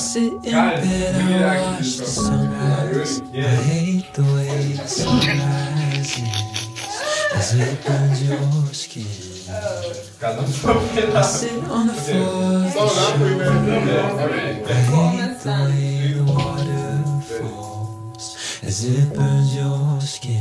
sit in bed and watch the sunrise. I hate the way the sunrise is as it burns your skin. I sit on the floor. I hate the way the water falls as it burns your skin.